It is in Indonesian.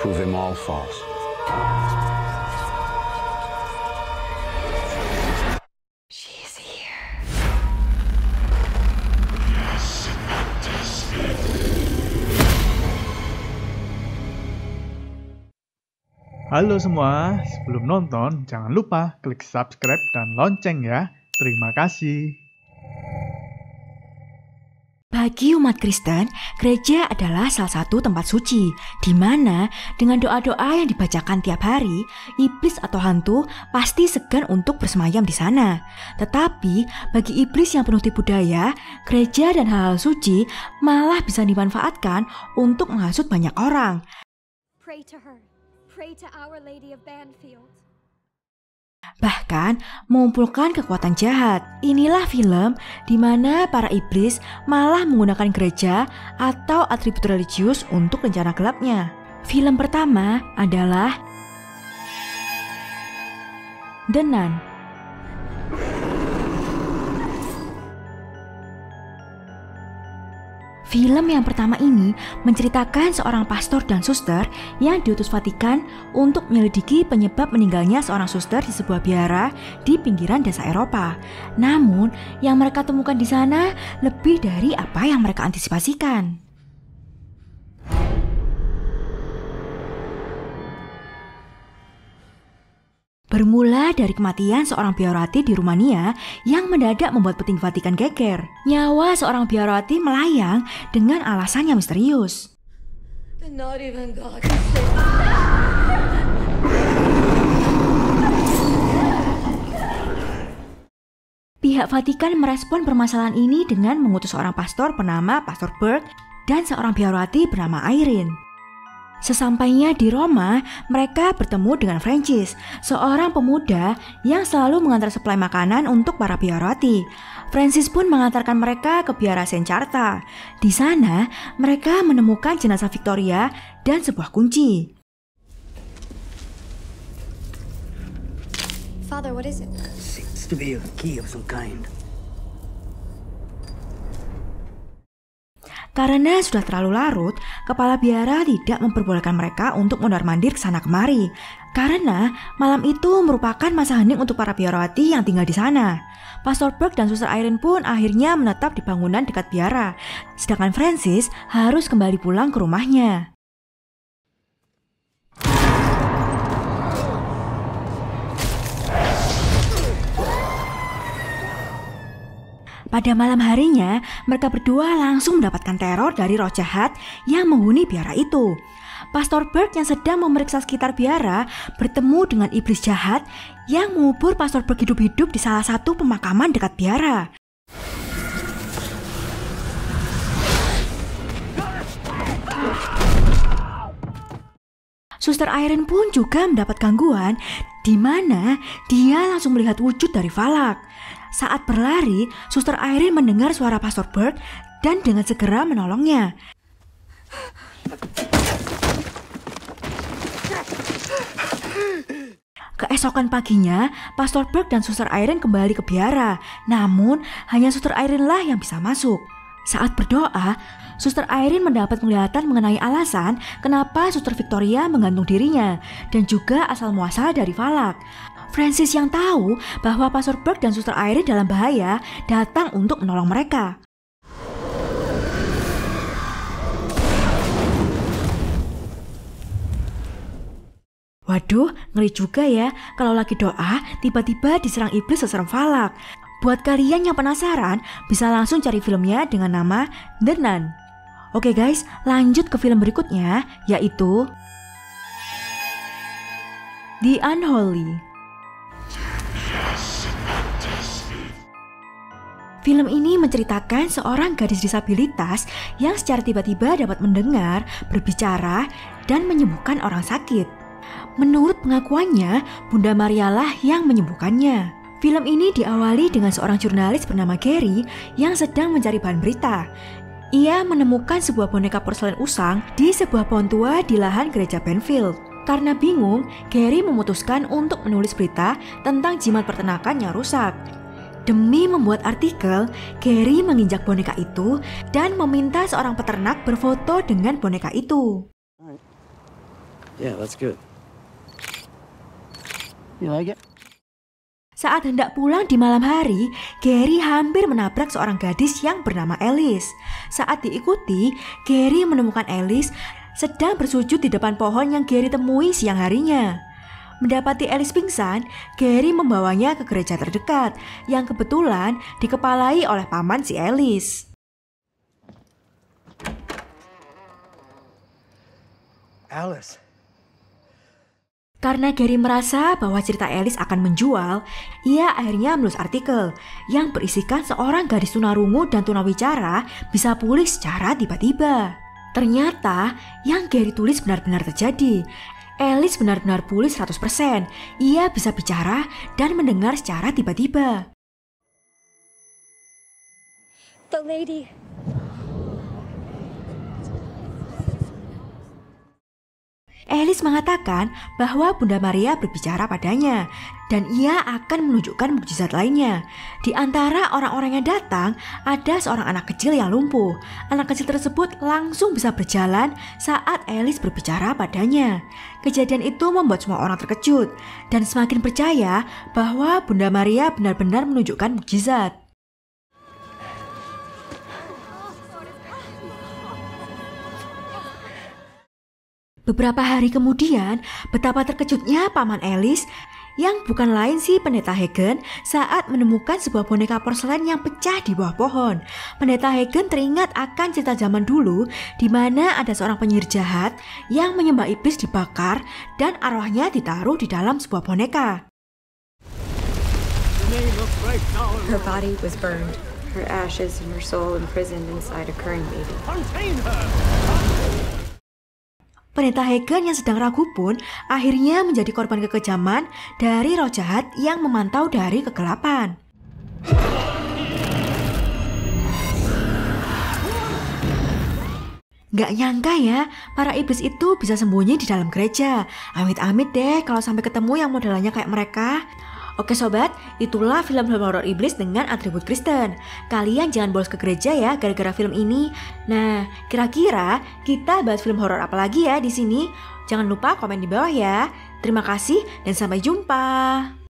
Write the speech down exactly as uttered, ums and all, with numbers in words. prove them all false. She's here. Halo semua, sebelum nonton jangan lupa klik subscribe dan lonceng ya. Terima kasih. Bagi umat Kristen, gereja adalah salah satu tempat suci, di mana dengan doa-doa yang dibacakan tiap hari, iblis atau hantu pasti segan untuk bersemayam di sana. Tetapi, bagi iblis yang penuh tipu daya, gereja dan hal-hal suci malah bisa dimanfaatkan untuk menghasut banyak orang. Pray to her. Pray to Our Lady of Benfield. Bahkan mengumpulkan kekuatan jahat. Inilah film di mana para iblis malah menggunakan gereja atau atribut religius untuk rencana gelapnya. Film pertama adalah The Nun. Film yang pertama ini menceritakan seorang pastor dan suster yang diutus Vatikan untuk menyelidiki penyebab meninggalnya seorang suster di sebuah biara di pinggiran desa Eropa. Namun, yang mereka temukan di sana lebih dari apa yang mereka antisipasikan. Bermula dari kematian seorang biarawati di Rumania yang mendadak membuat petinggi Vatikan geger. Nyawa seorang biarawati melayang dengan alasan yang misterius. Pihak Vatikan merespon permasalahan ini dengan mengutus seorang pastor bernama Pastor Burke dan seorang biarawati bernama Irene. Sesampainya di Roma, mereka bertemu dengan Francis, seorang pemuda yang selalu mengantar suplai makanan untuk para biarawati. Francis pun mengantarkan mereka ke biara Sencharta. Di sana, mereka menemukan jenazah Victoria dan sebuah kunci. Father, what is it? Seems to be a key of some kind. Karena sudah terlalu larut, kepala biara tidak memperbolehkan mereka untuk mondar-mandir ke sana kemari. Karena malam itu merupakan masa hening untuk para biarawati yang tinggal di sana. Pastor Burke dan Suster Irene pun akhirnya menetap di bangunan dekat biara, sedangkan Francis harus kembali pulang ke rumahnya. Pada malam harinya, mereka berdua langsung mendapatkan teror dari roh jahat yang menghuni biara itu. Pastor Burke yang sedang memeriksa sekitar biara bertemu dengan iblis jahat yang mengubur Pastor Burke hidup-hidup di salah satu pemakaman dekat biara. Suster Irene pun juga mendapat gangguan, di mana dia langsung melihat wujud dari Valak. Saat berlari, Suster Irene mendengar suara Pastor Burke dan dengan segera menolongnya. Keesokan paginya, Pastor Burke dan Suster Irene kembali ke biara, namun hanya Suster Irene lah yang bisa masuk. Saat berdoa, Suster Irene mendapat penglihatan mengenai alasan kenapa Suster Victoria menggantung dirinya dan juga asal-muasal dari Valak. Francis yang tahu bahwa Pastor Burke dan Suster Irene dalam bahaya datang untuk menolong mereka. Waduh, ngeri juga ya kalau lagi doa tiba-tiba diserang iblis seserem Valak. Buat kalian yang penasaran, bisa langsung cari filmnya dengan nama The Nun. Oke guys, lanjut ke film berikutnya, yaitu The Unholy. Film ini menceritakan seorang gadis disabilitas yang secara tiba-tiba dapat mendengar, berbicara, dan menyembuhkan orang sakit. Menurut pengakuannya, Bunda Marialah yang menyembuhkannya. Film ini diawali dengan seorang jurnalis bernama Gary yang sedang mencari bahan berita. Ia menemukan sebuah boneka porselen usang di sebuah pohon tua di lahan gereja Benfield. Karena bingung, Gary memutuskan untuk menulis berita tentang jimat peternakan yang rusak. Demi membuat artikel, Gary menginjak boneka itu dan meminta seorang peternak berfoto dengan boneka itu. Yeah, that's good. You like it? Saat hendak pulang di malam hari, Gary hampir menabrak seorang gadis yang bernama Alice. Saat diikuti, Gary menemukan Alice sedang bersujud di depan pohon yang Gary temui siang harinya. Mendapati Alice pingsan, Gary membawanya ke gereja terdekat yang kebetulan dikepalai oleh paman si Alice. Alice. Karena Gary merasa bahwa cerita Alice akan menjual, ia akhirnya menulis artikel yang berisikan seorang gadis tunarungu dan tunawicara bisa pulih secara tiba-tiba. Ternyata yang Gary tulis benar-benar terjadi. Alice benar-benar pulih seratus persen. Ia bisa bicara dan mendengar secara tiba-tiba. The lady. Alice mengatakan bahwa Bunda Maria berbicara padanya dan ia akan menunjukkan mukjizat lainnya. Di antara orang-orang yang datang, ada seorang anak kecil yang lumpuh. Anak kecil tersebut langsung bisa berjalan saat Alice berbicara padanya. Kejadian itu membuat semua orang terkejut dan semakin percaya bahwa Bunda Maria benar-benar menunjukkan mukjizat. Beberapa hari kemudian, betapa terkejutnya paman Alice yang bukan lain si Pendeta Hagen saat menemukan sebuah boneka porselen yang pecah di bawah pohon. Pendeta Hagen teringat akan cerita zaman dulu di mana ada seorang penyihir jahat yang menyembah iblis dibakar dan arwahnya ditaruh di dalam sebuah boneka. Her body was burned, her ashes and her soul imprisoned inside a current baby. Pendeta Hagen yang sedang ragu pun akhirnya menjadi korban kekejaman dari roh jahat yang memantau dari kegelapan. Gak nyangka ya, para iblis itu bisa sembunyi di dalam gereja. Amit-amit deh kalau sampai ketemu yang modelannya kayak mereka. Oke sobat, itulah film horor iblis dengan atribut Kristen. Kalian jangan bolos ke gereja ya gara-gara film ini. Nah, kira-kira kita bahas film horor apa lagi ya di sini? Jangan lupa komen di bawah ya. Terima kasih dan sampai jumpa.